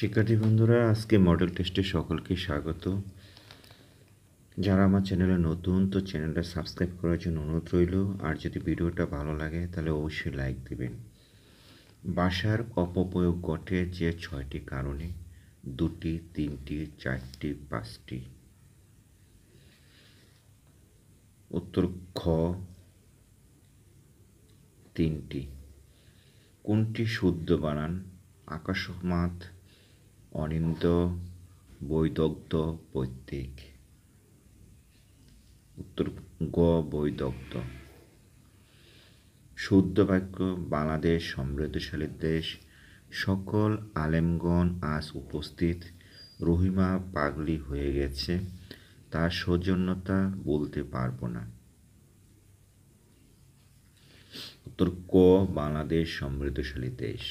শিক্ষার্থী বন্ধুরা, আজকে মডেল টেস্টে সকলকে স্বাগত। যারা আমার চ্যানেলে নতুন, তো চ্যানেলটা সাবস্ক্রাইব করার জন্য অনুরোধ রইল। আর যদি ভিডিওটা ভালো লাগে তাহলে অবশ্যই লাইক দেবেন। ভাষার অপপ্রয়োগ ঘটে যে 6টি কারণে: 2টি, 3টি, 4টি, 5টি। উত্তর খ, 3টি। কোনটি শুদ্ধ বানান? আকাশমাত, অনিন্দ, বৈদগ্ধ, পৈতৃক। উত্তর গ, বৈদগ্ধ। শুদ্ধ বাক্য: বাংলাদেশ সমৃদ্ধশালী দেশ, সকল আলেমগণ আজ উপস্থিত। রহিমা পাগলি হয়ে গেছে, তার সৌজন্যতা বলতে পারবো না। উত্তর ক, বাংলাদেশ সমৃদ্ধশালী দেশ।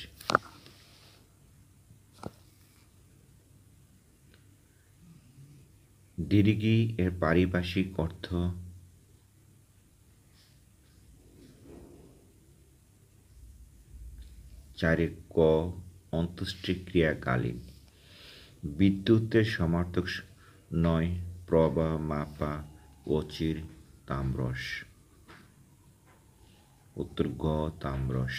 দীর্ঘী এর পারিভাষিক অর্থ: চারে ক, অন্ত্যেষ্টিক্রিয়াকালীন। বিদ্যুতের সমার্থক নয়: প্রবা, মাপা, অচির, তাম্রস। উত্তর গ, তাম্রস।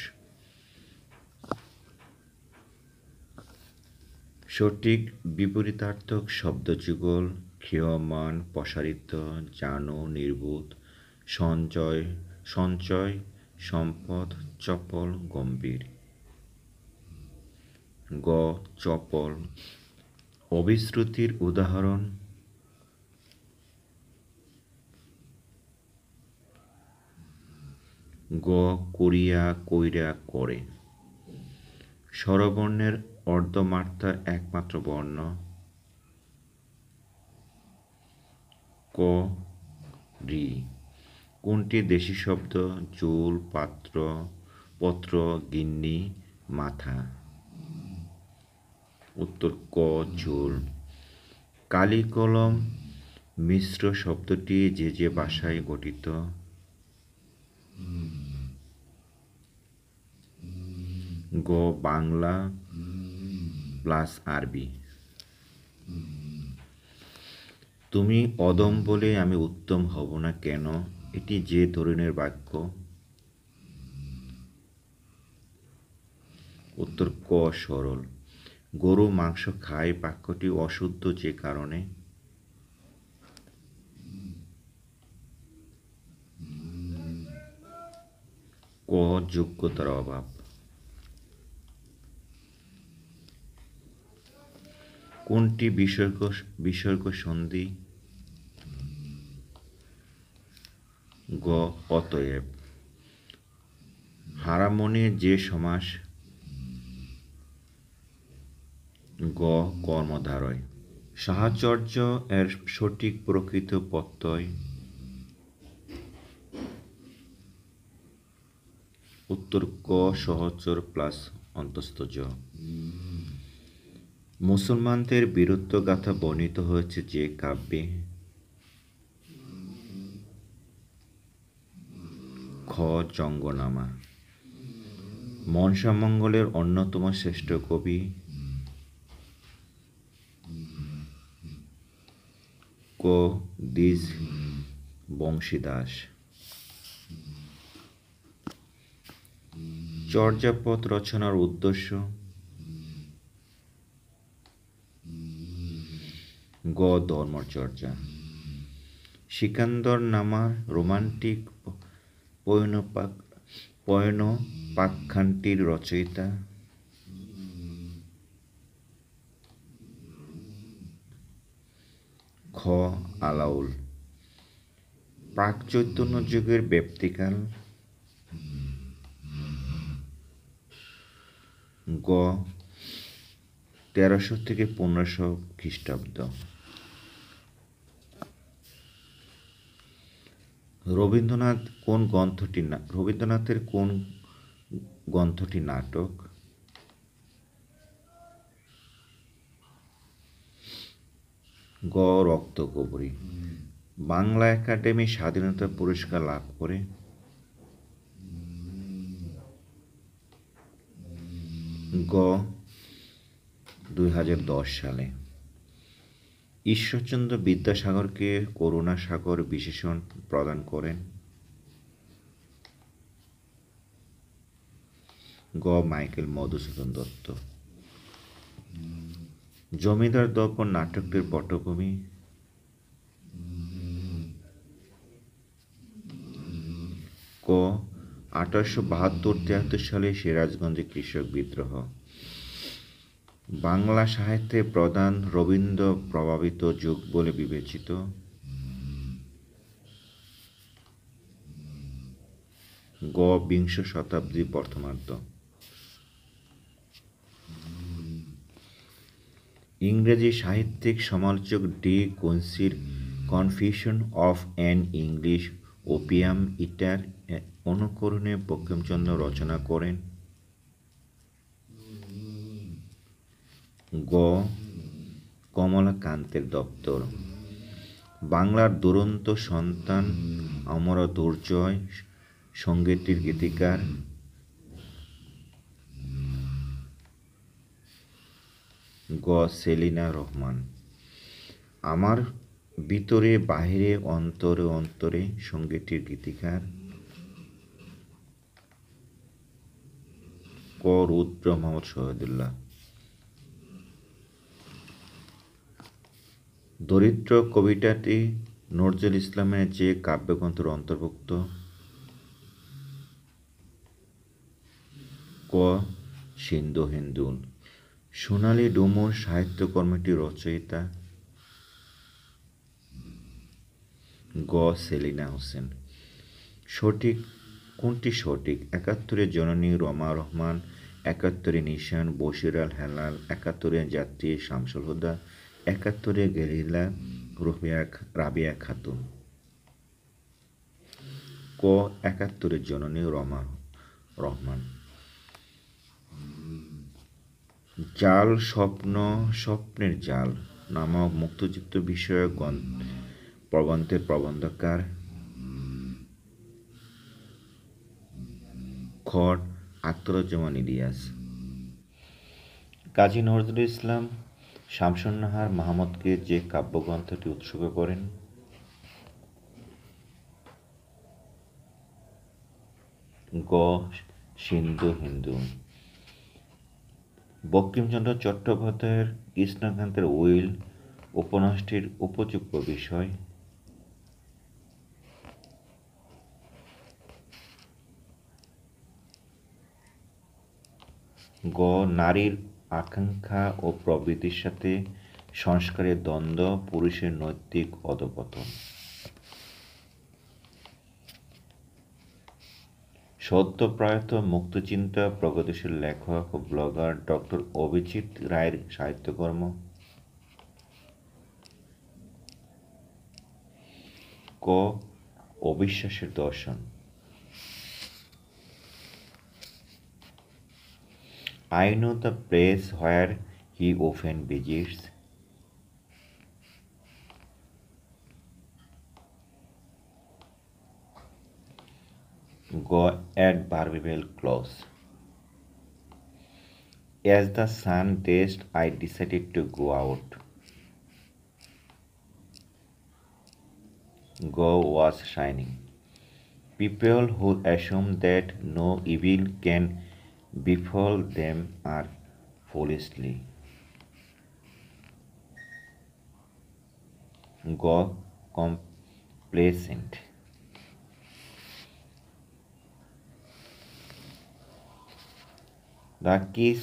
সঠিক বিপরীতার্থক শব্দযুগল: ক্ষীয়মান, প্রসারিত, জানো, নির্বোধ, সঞ্চয়, সম্পদ, চপল, গম্ভীর। গ, চপল। অবিশ্রুতির উদাহরণ: গ, করিয়া, কইরা, করে। স্বরবর্ণের অর্ধমাত্রার একমাত্র বর্ণ: ক, রি। কোনটি দেশি শব্দ? চুল, পাত্র, পত্র, গিন্নি, মাথা। উত্তর ক, চুল। কালি, কলম। মিশ্র শব্দটি যে যে ভাষায় গঠিত: গ, বাংলা প্লাস আরবি। তুমি অদম বলে আমি উত্তম হব না কেন? এটি যে ধরনের বাক্য? উত্তর ক, সরল। গরু মাংস খায় বাক্যটি অশুদ্ধ যে কারণে: ক, যোগ্যতার অভাব। কোনটি বিসর্গ সন্ধি? গ, অতএব। হারামনে যে সমাস: গ, কর্মধারয়। সাহচর্য এর সঠিক প্রকৃত প্রত্যয়: উত্তর ক, সহচর প্লাস অন্তস্থজ। মুসলমানদের বীরত্বগাথা বর্ণিত হয়েছে যে কাব্যে: খ, জঙ্গনামা। মনসামঙ্গলের অন্যতম শ্রেষ্ঠ কবি: ক, দ্বিজ বংশীদাস। চর্যাপদ রচনার উদ্দেশ্য: গ, ধর্মচর্চা। সিকান্দর নামার রোমান্টিক পয়নোপাখ্যানটির রচয়িতা: খ, আলাউল। প্রাকচৈতন্য যুগের ব্যক্তিকাল: গ, 1300 থেকে 1500 খ্রিস্টাব্দ। রবীন্দ্রনাথের কোন গ্রন্থটি নাটক? গ, রক্তগোবরী। বাংলা একাডেমি স্বাধীনতা পুরস্কার লাভ করে: গ, 2010 সালে। ঈশ্বরচন্দ্র বিদ্যাসাগরকে করুণাসাগর বিশেষণ প্রদান করেন। গ. মাইকেল মধুসূদন দত্ত। জমিদার দর্পণ নাটকটির পটভূমি। ক. 1872-73 সালে সিরাজগঞ্জে কৃষক বিদ্রোহ। বাংলা সাহিত্যে প্রধান রবীন্দ্র প্রভাবিত যুগ বলে বিবেচিত। গ. 20 শতাব্দীর প্রথমার্ধ। ইংরেজি সাহিত্যিক সমালোচক ডি কুইন্সির confusion of an English opium eater অনুকরণে বঙ্কিমচন্দ্র রচনা করেন। গ. কমলাকান্তের দপ্তর। বাংলার দুরন্ত সন্তান অমর দুর্জয় সঙ্গীতটির গীতিকার। গ. সেলিনা রহমান। আমার ভিতরে বাহিরে অন্তরে অন্তরে সঙ্গীতটির গীতিকার। ক. রুদ্র মোহাম্মদ শহীদুল্লাহ। দরিদ্র কবিতাটি নজরুল ইসলামের যে কাব্যগ্রন্থের অন্তর্ভুক্ত। ক. সিন্ধু হিন্দুল। সোনালী ডুমুর সাহিত্যকর্মটির রচয়িতা। গ. সেলিনা হোসেন। সঠিক কোনটি সঠিক? 71 জননী রমা রহমান, 71 নিশান বশিরাল হেলাল, 71 যাত্রী শামসুল হুদা, 71 গেরিলা রাবিয়া খাতুন। ক. 71 জননী রমা রহমান। জাল স্বপ্ন স্বপ্নের জাল নামক মুক্তচিত্র বিষয়ক প্রবন্ধের প্রবন্ধকার। খ. আখতারুজ্জামান ইলিয়াস। কাজী নজরুল ইসলাম শামসুন্নাহার মাহমুদকে যে কাব্যগ্রন্থটি উৎসর্গ করেন। গ. সিন্ধু হিন্দু। বঙ্কিমচন্দ্র চট্টোপাধ্যায়ের কৃষ্ণকান্তের উইল উপন্যাসটির উপযুক্ত বিষয়। গ. নারীর আকাঙ্ক্ষা ও প্রবৃত্তির সাথে সংস্কারের দ্বন্দ্ব, পুরুষের নৈতিক অধঃপতন। সদ্যপ্রয়াত মুক্তচিন্তা প্রগতিশীল লেখক ও ব্লগার ডক্টর অভিজিৎ রায়ের সাহিত্যকর্ম। ক. অবিশ্বাসের দর্শন। I know the place where he often visits. Go at Barbeville Close. As the sun raised, I decided to go out. Go was shining. People who assume that no evil can befall them are foolishly. Go complacent. The keys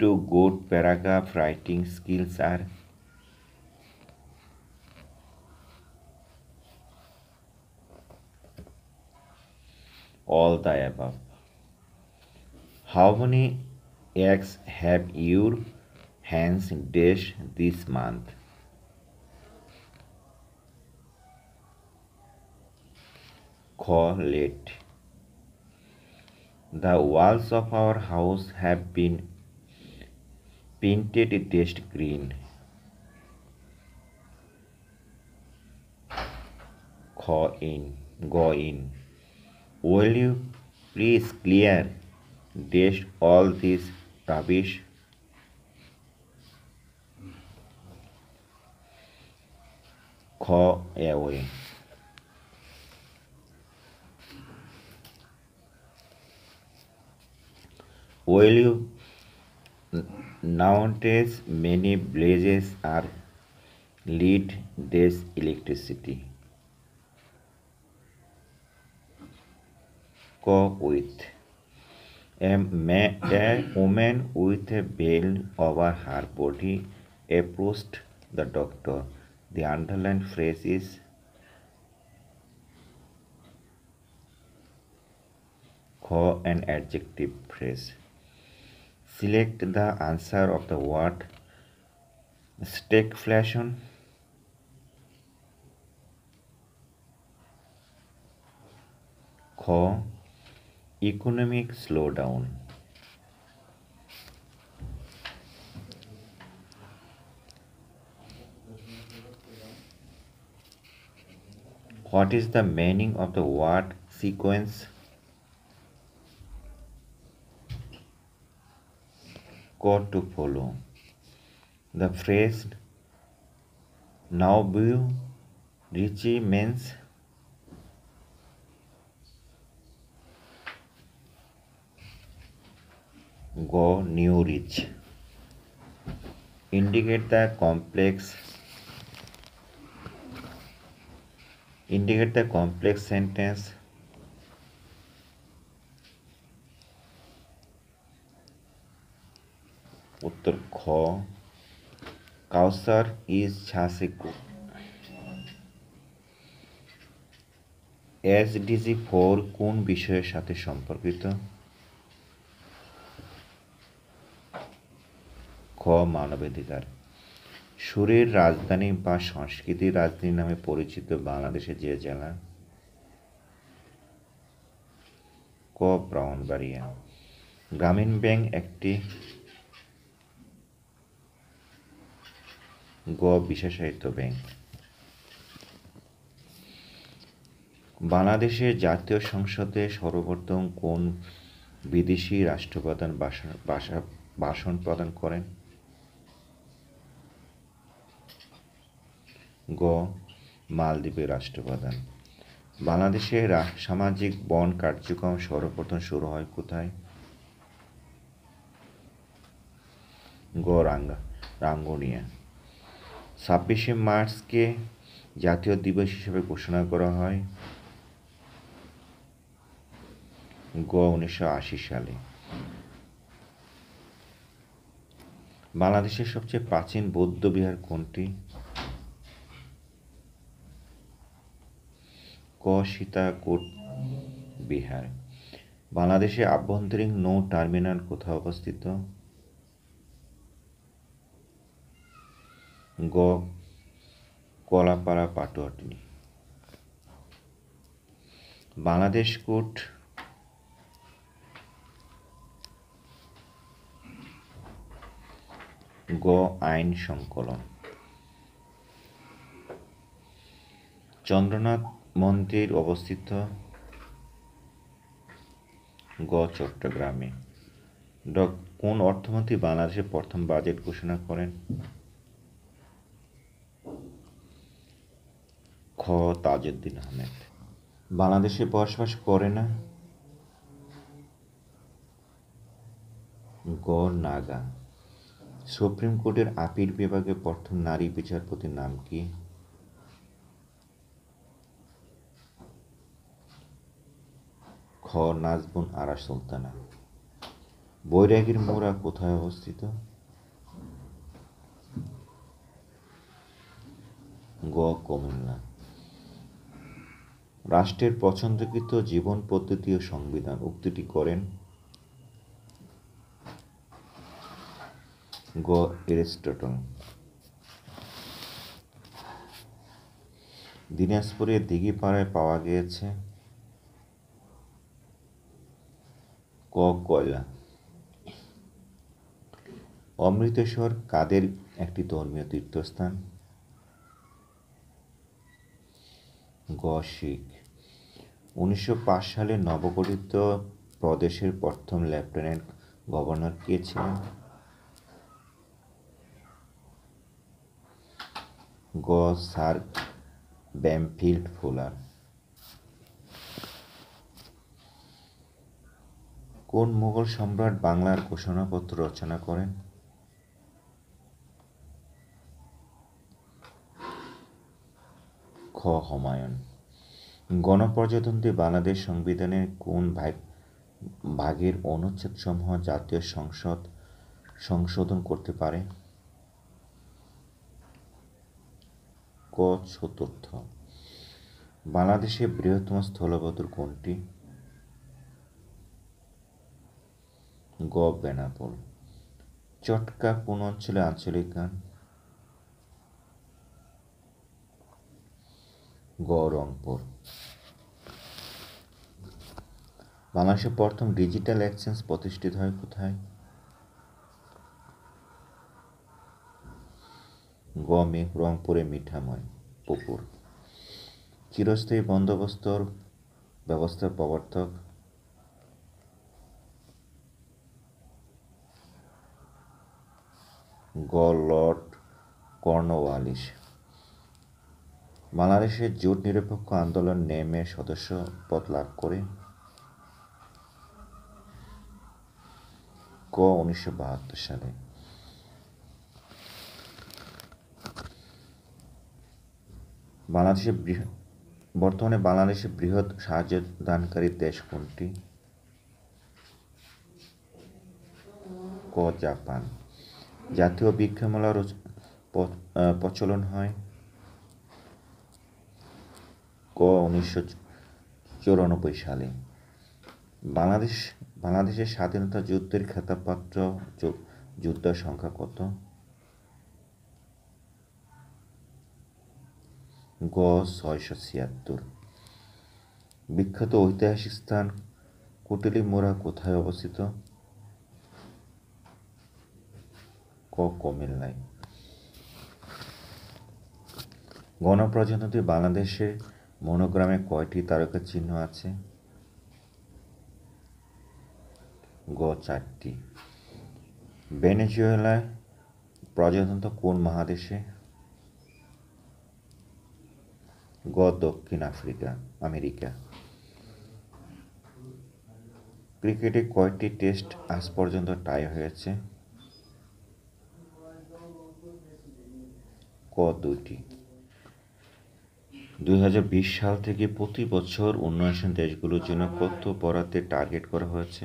to good paragraph writing skills are: all the above. How many eggs have your hens dashed this month? Call late. The walls of our house have been painted dashed green. Call in. Go in. Will you please clear dash all this rubbish? খ away. Will you? Nowadays many villages are lead this electricity. Co with. A woman with a veil over her body approached the doctor. The underlined phrase is co, an adjective phrase. Select the answer of the word stagflation. Co, economic slowdown. What is the meaning of the word sequence? Code to follow. The phrase now view Richie means go new rich. Indicate the complex. Indicate the complex sentence. Uttar kho. Kausar is Chasiku. SDG 4 কোন বিষয়ের সাথে সম্পর্কিত? খ, মানবাধিকার। সুরের রাজধানী বা সংস্কৃতির রাজধানী নামে পরিচিত বাংলাদেশের যে জেলা? ক, ব্রাহ্মণবাড়িয়া। গ্রামীণ ব্যাংক একটি গ, বিশেষায়িত ব্যাংক। বাংলাদেশের জাতীয় সংসদে সর্বপ্রথম কোন বিদেশি রাষ্ট্রপ্রধান ভাষণ প্রদান করেন? গ, মালদ্বীপের রাষ্ট্রপ্রধান। বাংলাদেশের সামাজিক বন কার্যক্রম সর্বপ্রথম শুরু হয় কোথায়? গ, রাঙ্গুনিয়া। 26শে মার্চকে জাতীয় দিবস হিসেবে ঘোষণা করা হয়? গ, 1980 সালে। বাংলাদেশের সবচেয়ে প্রাচীন বৌদ্ধ বিহার কোনটি? ক, সীতাকোট বিহার। বাংলাদেশে আভ্যন্তরীণ নৌ টার্মিনাল কোথায় অবস্থিত? গ, কলাপাড়া পাটুয়াটনি। বাংলাদেশ কোট গ, আইন সংকলন। চন্দ্রনাথ মন্দির অবস্থিত? গ, চট্টগ্রামে। ড, কোন অর্থমন্ত্রী বাংলাদেশের প্রথম বাজেট ঘোষণা করেন? খ, তাজউদ্দীন আহমেদ। বাংলাদেশে বসবাস করে না? গ, নাগা। সুপ্রিম কোর্টের আপিল বিভাগে প্রথম নারী বিচারপতির নাম কি? খ, নাজবুন আরা সুলতানা। বৈরাগীর মোড়া কোথায় অবস্থিত? গ, কুমিল্লা। রাষ্ট্রের পছন্দকৃত জীবন পদ্ধতি ও সংবিধান উক্তিটি করেন? গ, এরিস্টটল। দিনাজপুরের দিঘিপাড়ায় পাওয়া গিয়েছে? ক, কয়লা। অমৃতসর কাদের একটি ধর্মীয় তীর্থস্থান? গ, শিখ। 1905 সালে নবগঠিত প্রদেশের প্রথম লেফটেন্যান্ট গভর্নর কে ছিলেন? গ, স্যার बैमफील्ड ফুলার। কোন মুঘল সম্রাট বাংলার ঘোষণাপত্র রচনা করেন? খ হুমায়ুন। গণপ্রজাতন্ত্রী বাংলাদেশ সংবিধানের কোন ভাগের অনুচ্ছেদসমূহ জাতীয় সংসদ সংশোধন করতে পারে? ক চতুর্থ। বাংলাদেশের বৃহত্তম স্থলবন্দর কোনটি? গ বেনাপোল। চটকা কোন অঞ্চলে আঞ্চলিক গান? গ রংপুর। বাংলাদেশের প্রথম ডিজিটাল এক্সচেঞ্জ প্রতিষ্ঠিত হয় কোথায়? গ রংপুরে মিঠাময় পুকুর। চিরস্থায়ী বন্দোবস্ত ব্যবস্থার প্রবর্তক? গ লর্ড কর্নওয়ালিস। বাংলাদেশের জোট নিরপেক্ষ আন্দোলন নেমে সদস্য পদ লাভ করে? ক 1972 সালে। বর্তমানে বাংলাদেশের বৃহৎ সাহায্য দানকারী দেশ কোনটি? ক জাপান। জাতীয় বৃক্ষমেলার প্রচলন হয়? ক 1994 সালে। বাংলাদেশের স্বাধীনতা যুদ্ধের খেতাবপ্রাপ্ত যোদ্ধার সংখ্যা কত? গ 676। বিখ্যাত ঐতিহাসিক স্থান কোটিলি মোড়া কোথায় অবস্থিত? ক কুমিল্লায়। গণপ্রজাতন্ত্রী বাংলাদেশের মনোগ্রামে কয়টি তারকা চিহ্ন আছে? গ 4টি। ভেনেজুয়েলার প্রজাতন্ত্র কোন মহাদেশে? গ দক্ষিণ আমেরিকা। ক্রিকেটে কয়টি টেস্ট আজ পর্যন্ত টাই হয়েছে? ক 2টি। 2020 সাল থেকে প্রতি বছর উন্নয়নশীল দেশগুলোর জন্য কত বরাদ্দে টার্গেট করা হয়েছে?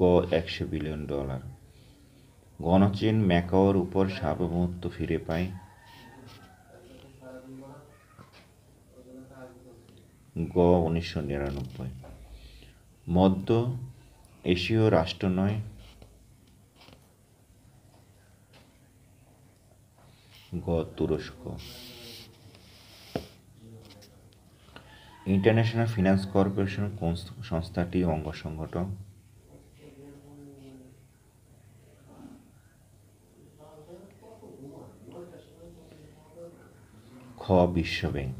গ 100 বিলিয়ন ডলার। গণচীন ম্যাকাওর উপর সার্বভৌমত্ব ফিরে পায়? গ 1999। মধ্য এশীয় রাষ্ট্র নয়? গ তুরস্ক। ইন্টারন্যাশনাল ফিন্যান্স কর্পোরেশন কোন সংস্থাটি অঙ্গ সংগঠন? খ বিশ্বব্যাংক।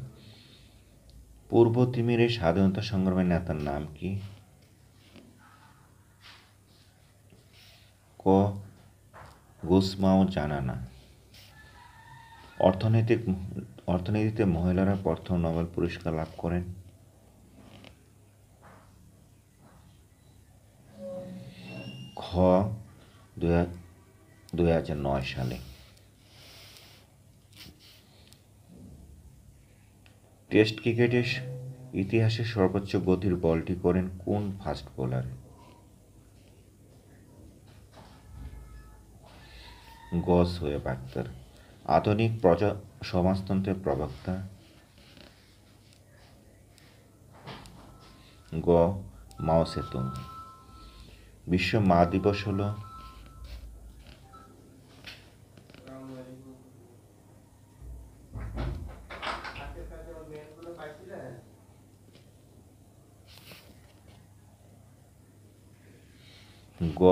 পূর্ব তিমিরের স্বাধীনতা সংগ্রামের নেতার নাম কি? ক গোসমাও জানানা। অর্থনীতিতে মহিলারা প্রথম নোবেল পুরস্কার লাভ করেন? খ 2009 সালে। টেস্ট ক্রিকেটের ইতিহাসে সর্বোচ্চ গতির বলটি করেন কোন ফাস্ট বোলার? গ সোহেব আখতার। আধুনিক সমাজতন্ত্রের প্রবক্তা? গ মাও সেতুং। বিশ্ব মা দিবস হল? গ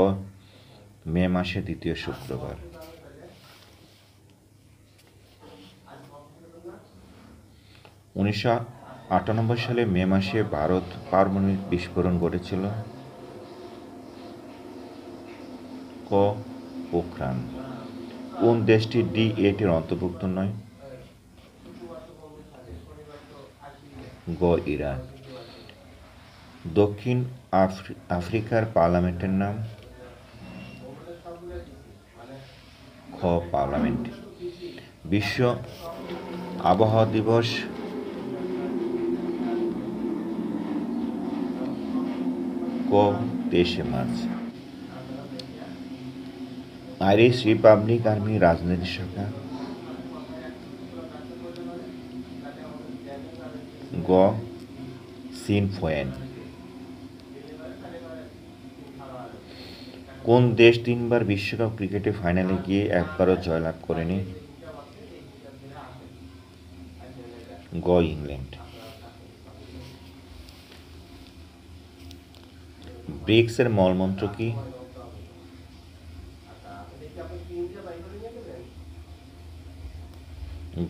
মে মাসে দ্বিতীয় শুক্রবার। উনিশশো সালে মে মাসে ভারত পারমাণবিক বিস্ফোরণ ঘটেছিল? ক পোখরান। কোন দেশটি ডি-8 এর অন্তর্ভুক্ত নয়? গ. ইরান। দক্ষিণ আফ্রিকার পার্লামেন্টের নাম? খ. পার্লামেন্ট। বিশ্ব আবহাওয়া দিবস ক. 23 মার্চ। আইরিশ রিপাবলিক আর্মি রাজনৈতিক শাখা? গ. সিনফোয়েন। কোন দেশ 3বার বিশ্বকাপ ক্রিকেটে ফাইনালে গিয়ে একবারও জয়লাভ করেনি? গ. ইংল্যান্ড। ব্রিক্সের মূলমন্ত্র কি?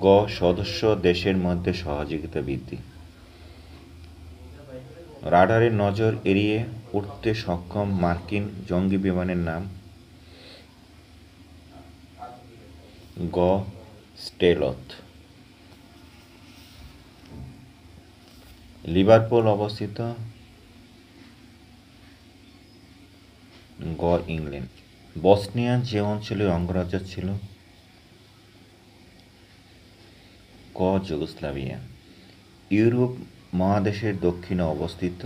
গ. সদস্য দেশের মধ্যে সহযোগিতা বৃদ্ধি। রাডারের নজর এড়িয়ে উঠতে সক্ষম মার্কিন জঙ্গি বিমানের নাম? গ. স্টেলথ। লিভারপুল অবস্থিত? গ. ইংল্যান্ড। বসনিয়া যে অঞ্চলে অঙ্গরাজ্য ছিল? ক. যুগোস্লাভিয়া। ইউরোপ মহাদেশের দক্ষিণে অবস্থিত?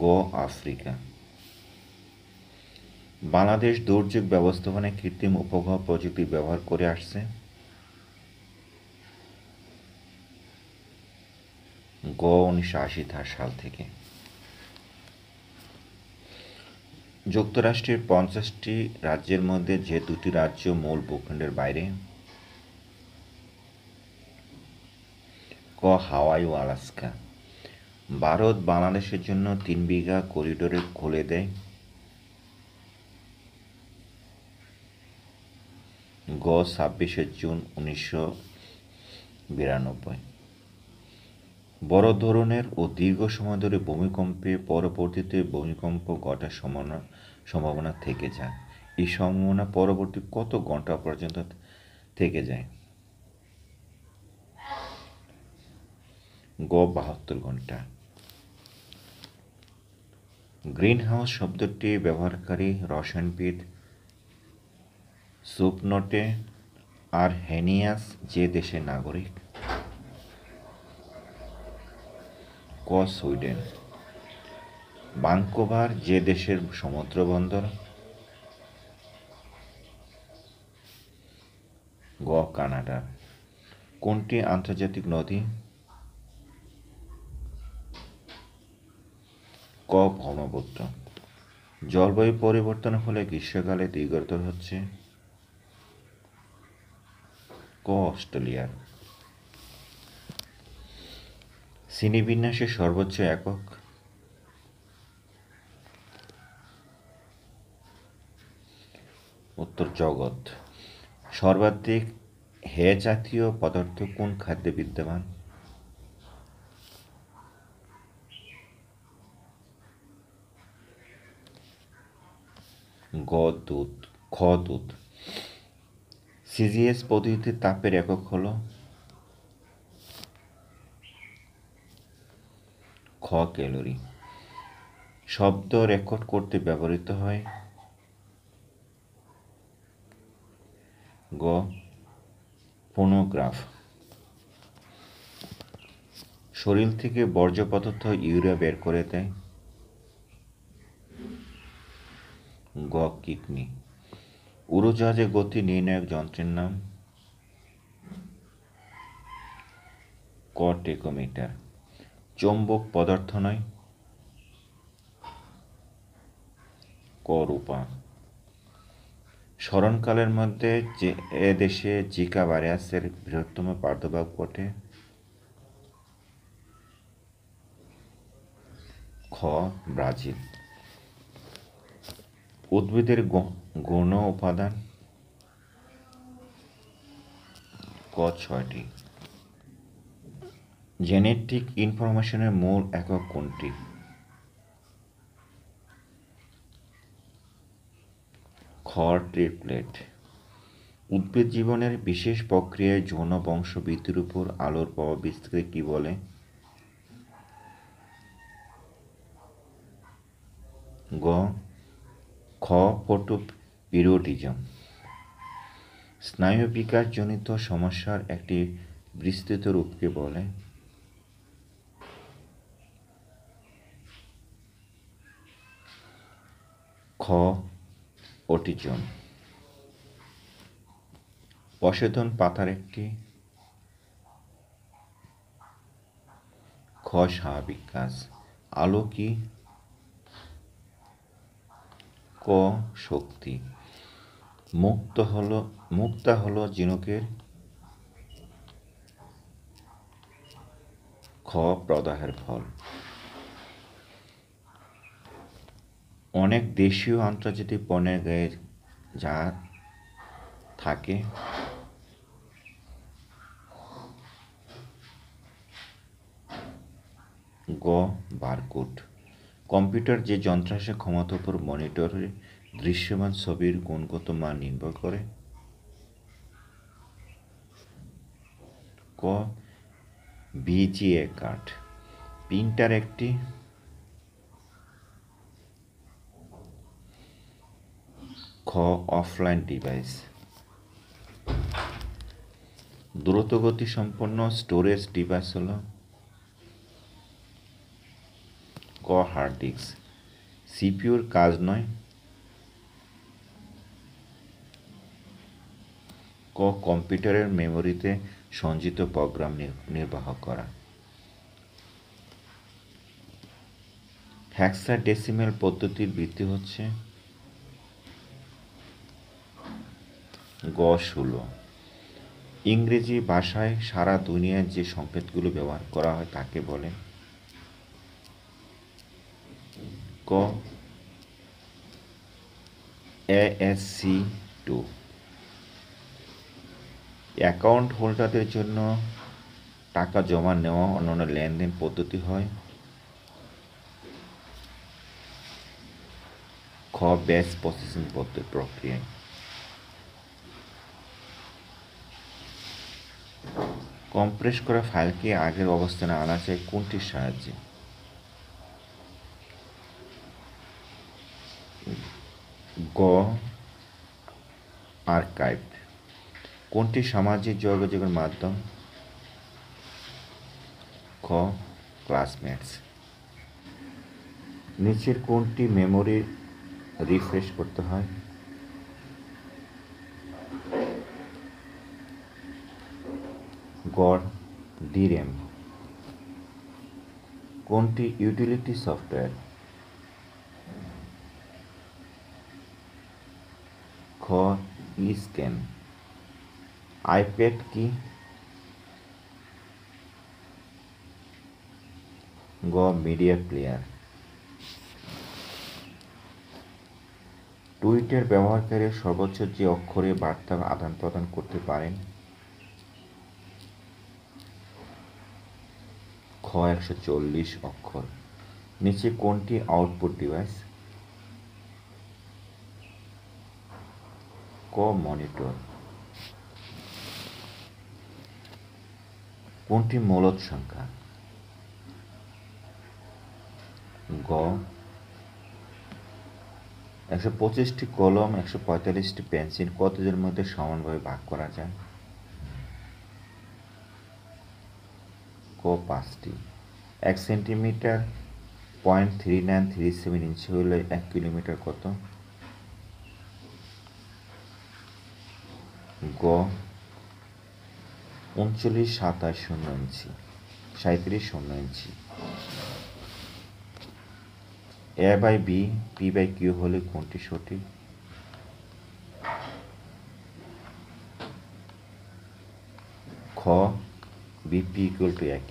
গ. আফ্রিকা। বাংলাদেশ দুর্যোগ ব্যবস্থাপনায় কৃত্রিম উপগ্রহ প্রযুক্তি ব্যবহার করে আসছে? গ. 1980 সাল থেকে। যুক্তরাষ্ট্রের 50টি রাজ্যের মধ্যে যে 2টি রাজ্য মূল ভূখণ্ডের বাইরে? ক. হাওয়াই ও আলাস্কা। ভারত বাংলাদেশের জন্য 3 বিঘা করিডোরে খুলে দেয়? গ. 26 জুন 1992। বড় ধরনের ও দীর্ঘ সময় ধরে ভূমিকম্পে পরবর্তীতে ভূমিকম্প ঘটার সম্ভাবনা থেকে যায়। এই সম্ভাবনা পরবর্তী কত ঘন্টা পর্যন্ত থেকে যায়? গ. 72 ঘন্টা। গ্রিনহাউস শব্দটি ব্যবহারকারী রসায়নবিদ সুপনোটে আর হেনিয়াস যে দেশের নাগরিক? ক. সুইডেন। ভাঙ্কুভার যে দেশের সমুদ্র বন্দর? গ. কানাডা। কোনটি আন্তর্জাতিক নদী? ক. ব্রহ্মপুত্র। জলবায়ু পরিবর্তনের ফলে গ্রীষ্মকালে দীর্ঘতর হচ্ছে? ক. অস্ট্রেলিয়ার। শ্রেণীবিন্যাসের সর্বোচ্চ একক? উত্তর জগৎ। সর্বাধিক হে জাতীয় পদার্থ কোন খাদ্যে বিদ্যমান? গ. দুধ। খ. দুধ। সিজিএস পদ্ধতিতে তাপের একক হলো? খ. ক্যালোরি। শব্দ রেকর্ড করতে ব্যবহৃত হয়? গ. ফোনোগ্রাফ। শরীর থেকে বর্জ্য পদার্থ ইউরিয়া বের করে দেয়? গ. কিডনি। উড়োজাহাজে গতি নির্ণায়ক যন্ত্রের নাম? ক. টেকোমিটার। চৌম্বক পদার্থ নয়? ক. রূপা। স্মরণকালের মধ্যে যে এদেশে জিকা ভাইরাসের বৃহত্তম প্রাদুর্ভাব ঘটে? খ. ব্রাজিল। উদ্ভিদের গৌণ উপাদান? ক. 6টি। জেনেটিক ইনফরমেশনের মূল একক কোনটি? থর ট্রিপলেট। উদ্ভিদ জীবনের বিশেষ প্রক্রিয়ায় যৌন বংশবৃদ্ধির উপর আলোর প্রভাব বিস্তারে কী বলে? গ খ ফটোপিরিয়ডিজম। স্নায়ু বিকাশজনিত সমস্যার একটি বিস্তৃত রূপকে বলে? খ অটিজম। অচেতন পাতার একটি খ স্বাভাবিক কাজ। আলো কি? ক শক্তি। মুক্তা হলো জিনুকের খ প্রদাহের ফল। অনেক দেশীয় আন্তর্জাতিক পণ্যের গায়ে যা থাকে? গ বারকোড। কম্পিউটার যে যন্ত্রাংশের ক্ষমতার উপর মনিটরে দৃশ্যমান ছবির গুণগত মান নির্ভর করে? ক বিজিএ কার্ড। প্রিন্টার একটি খ অফলাইন ডিভাইস। দ্রুতগতি সম্পন্ন স্টোরেজ ডিভাইস হল? ক হার্ড ডিস্ক। সিপিউর কাজ নয়? ক কম্পিউটারের মেমোরিতে সঞ্চিত প্রোগ্রাম নির্বাহ করা। হেক্সাডেসিমেল পদ্ধতির ভিত্তি হচ্ছে? গ ১৬। ইংরেজি ভাষায় সারা দুনিয়ার যে সংকেতগুলো ব্যবহার করা হয় তাকে বলে? ক ASC 2। অ্যাকাউন্ট হোল্ডারদের জন্য টাকা জমা নেওয়া অন্যান্য লেনদেন পদ্ধতি হয়? খ ব্যাচ প্রসেসিং পদ্ধতি প্রক্রিয়ায়। কম্প্রেস করা ফাইলকে আগের অবস্থানে আনা যায় কোনটির সাহায্যে? গ আর্কাইভ। কোনটি সামাজিক যোগাযোগের মাধ্যম? খ ক্লাসমেটস। নিচের কোনটি মেমোরি রিফ্রেশ করতে হয়? গড় DRAM। কোনটি ইউটিলিটি সফটওয়্যার? খ ই-স্ক্যান। আইপ্যাড কি? গ মিডিয়া প্লেয়ার। টুইটার ব্যবহারকারীর সর্বোচ্চ যে অক্ষরে বার্তা আদান প্রদান করতে পারেন? খ ১৪০ অক্ষর। নিচে কোনটি আউটপুট ডিভাইস? ক মনিটর। কোনটি মূলদ সংখ্যা? গ ১২৫টি কলম ১৪৫টি পেন্সিল কতদের মধ্যে সমানভাবে ভাগ করা যায়? ক ৫টি। ১ সেন্টিমিটার 0.3937 ইঞ্চি হলে ১ কিলোমিটার কত? গ ৩৯ ইঞ্চি ৩৭ ইঞ্চি। A/B P/Q হলে কোনটি সঠিক? খ BP = AQ।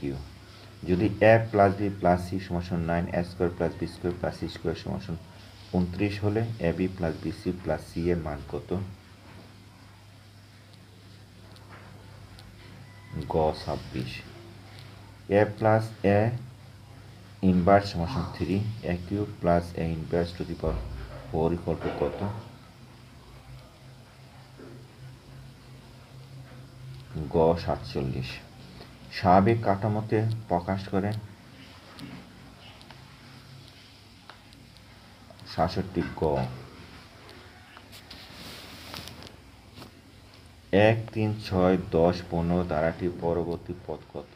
যদি A+B+C = 9 A² + B² + C² = 29 হলে AB+BC+C এর মান কত? গ ২৬। A+A⁻³ A³ + A⁻¹⁴ কত? গ 47। স্বাভাবিক কাঠামোতে প্রকাশ করে ৬৭ গ। ১, ৩, ৬, ১০, ১৫ ধারাটি পরবর্তী পদ কত?